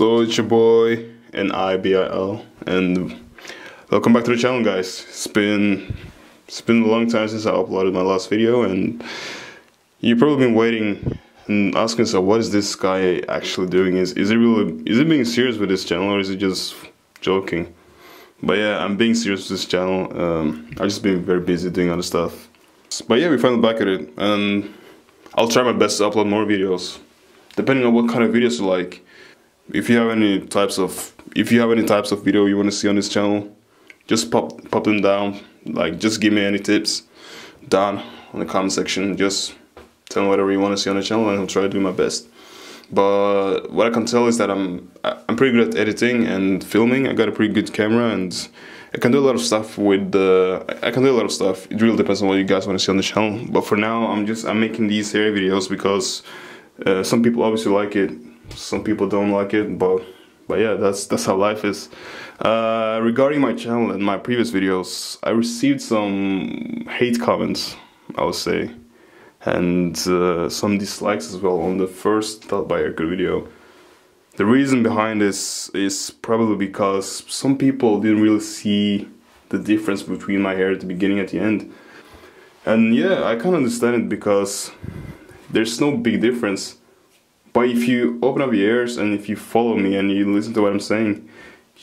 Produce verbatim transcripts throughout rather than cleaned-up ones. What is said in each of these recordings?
So it's your boy N I B I L and welcome back to the channel, guys. It's been it's been a long time since I uploaded my last video, and you've probably been waiting and asking yourself, what is this guy actually doing? Is is it really is it being serious with this channel, or is it just joking? But yeah, I'm being serious with this channel. Um, I've just been very busy doing other stuff. But yeah, we're finally back at it, and I'll try my best to upload more videos, depending on what kind of videos you like. If you have any types of if you have any types of video you want to see on this channel, just pop pop them down. Like, just give me any tips down on the comment section. Just tell me whatever you want to see on the channel, and I'll try to do my best. But what I can tell is that I'm I'm pretty good at editing and filming. I got a pretty good camera, and I can do a lot of stuff with the. Uh, I can do a lot of stuff. It really depends on what you guys want to see on the channel. But for now, I'm just I'm making these hair videos because uh, some people obviously like it. Some people don't like it, but but yeah, that's that's how life is. Uh, regarding my channel and my previous videos, I received some hate comments, I would say, and uh, some dislikes as well on the first Thought by Erko video. The reason behind this is probably because some people didn't really see the difference between my hair at the beginning and at the end, and yeah, I can understand it because there's no big difference. But if you open up your ears and if you follow me and you listen to what I'm saying,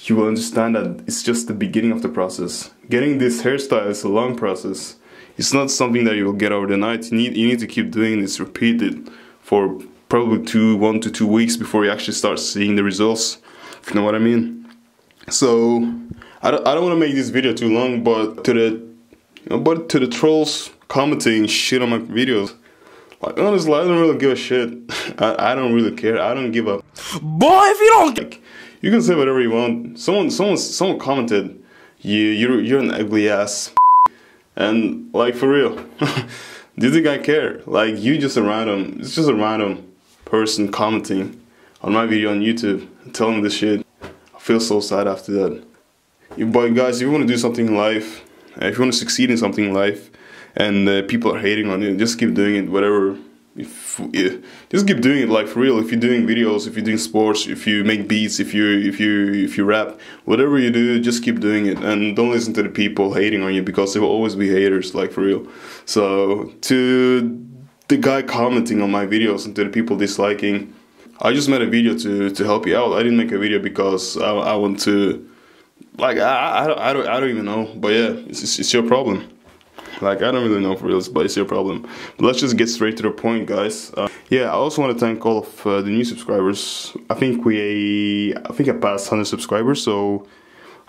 you will understand that it's just the beginning of the process. Getting this hairstyle is a long process. It's not something that you will get over the night. You need, you need to keep doing this, repeat it for probably two, one to two weeks before you actually start seeing the results, if you know what I mean. So, I don't, I don't want to make this video too long, but to the, you know, but to the trolls commenting shit on my videos, like, honestly, I don't really give a shit. I, I don't really care. I don't give a boy if you don't. Like, you can say whatever you want. Someone, someone, someone commented, "You, you're, you're an ugly ass," and like, for real, do you think I care? Like, you just a random, it's just a random person commenting on my video on YouTube, telling me this shit. I feel so sad after that. But guys, if you want to do something in life, if you want to succeed in something in life, and uh, people are hating on you, just keep doing it, whatever. If, yeah, just keep doing it, like, for real. If you're doing videos, if you're doing sports, if you make beats, if you if you if you rap, whatever you do, just keep doing it, and don't listen to the people hating on you, because there will always be haters, like, for real. So to the guy commenting on my videos and to the people disliking, I just made a video to to help you out. I didn't make a video because I, I want to, like, I I don't, I don't I don't even know, but yeah, it's it's your problem. Like, I don't really know for real, but it's your problem. But let's just get straight to the point, guys. Uh, yeah, I also want to thank all of uh, the new subscribers. I think we, I think I passed one hundred subscribers, so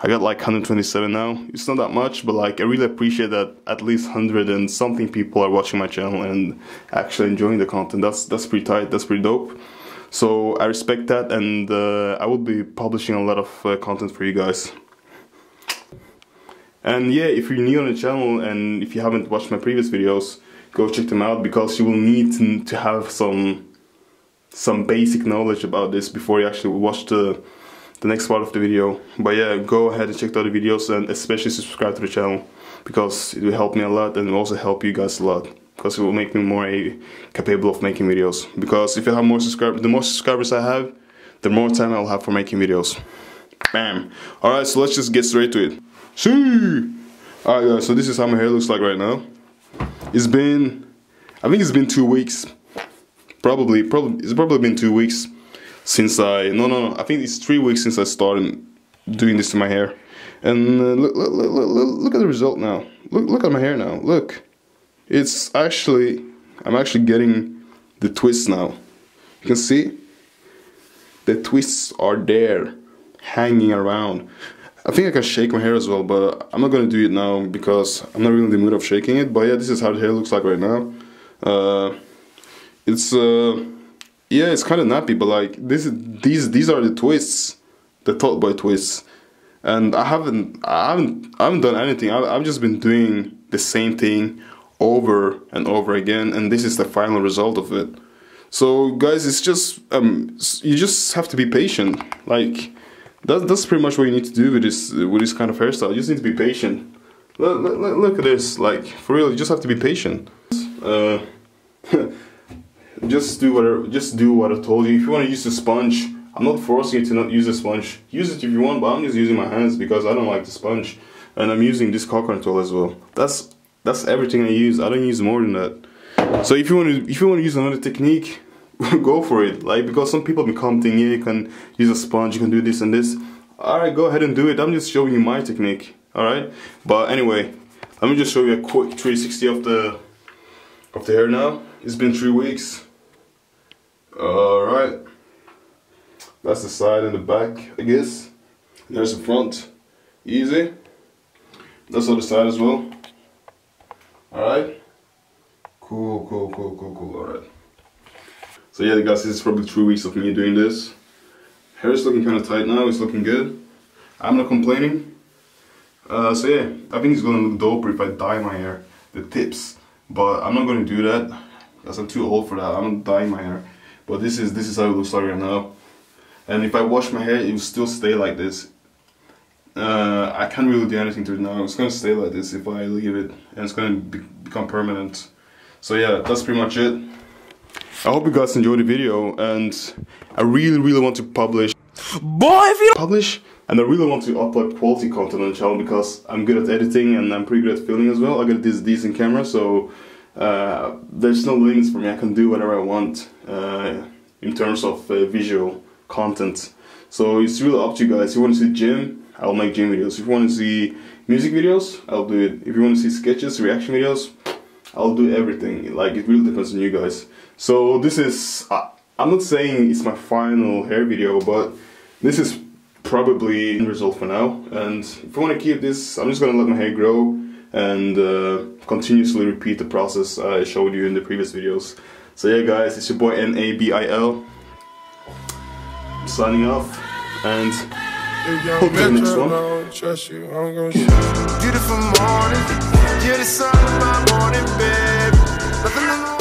I got like one hundred twenty-seven now. It's not that much, but like, I really appreciate that at least one hundred and something people are watching my channel and actually enjoying the content. That's that's pretty tight. That's pretty dope. So I respect that, and uh, I will be publishing a lot of uh, content for you guys. And yeah, if you're new on the channel and if you haven't watched my previous videos, go check them out, because you will need to have some some basic knowledge about this before you actually watch the, the next part of the video. But yeah, go ahead and check out the videos, and especially subscribe to the channel, because it will help me a lot, and it will also help you guys a lot, because it will make me more uh, capable of making videos. Because if you have more subscribers, the more subscribers I have, the more time I'll have for making videos. Bam! Alright, so let's just get straight to it. See! Alright guys, so this is how my hair looks like right now. It's been, I think it's been two weeks. Probably, probably, it's probably been two weeks since I, no, no, no, I think it's three weeks since I started doing this to my hair. And uh, look, look, look, look, look at the result now. Look, look at my hair now, look. It's actually, I'm actually getting the twists now. You can see? The twists are there, hanging around. I think I can shake my hair as well, but I'm not going to do it now because I'm not really in the mood of shaking it. But yeah, this is how the hair looks like right now. Uh, it's, uh, yeah, it's kind of nappy, but like, this, these these are the twists, the Thought by twists. And I haven't, I haven't, I haven't done anything. I, I've just been doing the same thing over and over again, and this is the final result of it. So guys, it's just, um, you just have to be patient, like. That, that's pretty much what you need to do with this with this kind of hairstyle. You just need to be patient. Look, look, look at this, like, for real, you just have to be patient. Uh, just do whatever. Just do what I told you. If you want to use a sponge, I'm not forcing you to not use a sponge. Use it if you want, but I'm just using my hands because I don't like the sponge. And I'm using this coconut oil as well. That's that's everything I use. I don't use more than that. So if you want to if you want to use another technique, go for it. Like, because some people become thinking, yeah, you can use a sponge, you can do this and this. Alright, go ahead and do it. I'm just showing you my technique. Alright? But anyway, let me just show you a quick three sixty of the of the hair now. It's been three weeks. Alright. That's the side and the back, I guess. There's the front. Easy. That's the other side as well. Alright. Cool, cool, cool, cool, cool. Alright. So yeah, guys, this is probably three weeks of me doing this. Hair is looking kind of tight now. It's looking good. I'm not complaining. Uh, so yeah, I think it's gonna look doper if I dye my hair, the tips. But I'm not gonna do that because I'm too old for that. I'm not dyeing my hair. But this is this is how it looks like right now. And if I wash my hair, it will still stay like this. Uh, I can't really do anything to it now. It's gonna stay like this if I leave it, and it's gonna be become permanent. So yeah, that's pretty much it. I hope you guys enjoyed the video, and I really, really want to publish. Boy, if you publish, and I really want to upload quality content on the channel because I'm good at editing and I'm pretty good at filming as well. I got this decent camera, so uh, there's no limits for me. I can do whatever I want uh, in terms of uh, visual content. So it's really up to you guys. If you want to see gym, I'll make gym videos. If you want to see music videos, I'll do it. If you want to see sketches, reaction videos, I'll do everything. Like, it really depends on you guys. So this is, uh, I'm not saying it's my final hair video, but this is probably the result for now. And if I want to keep this, I'm just gonna let my hair grow and uh, continuously repeat the process I showed you in the previous videos. So yeah, guys, it's your boy N A B I L. Signing off, and hope you in the next one. Beautiful morning, you're the sun of my morning, babe.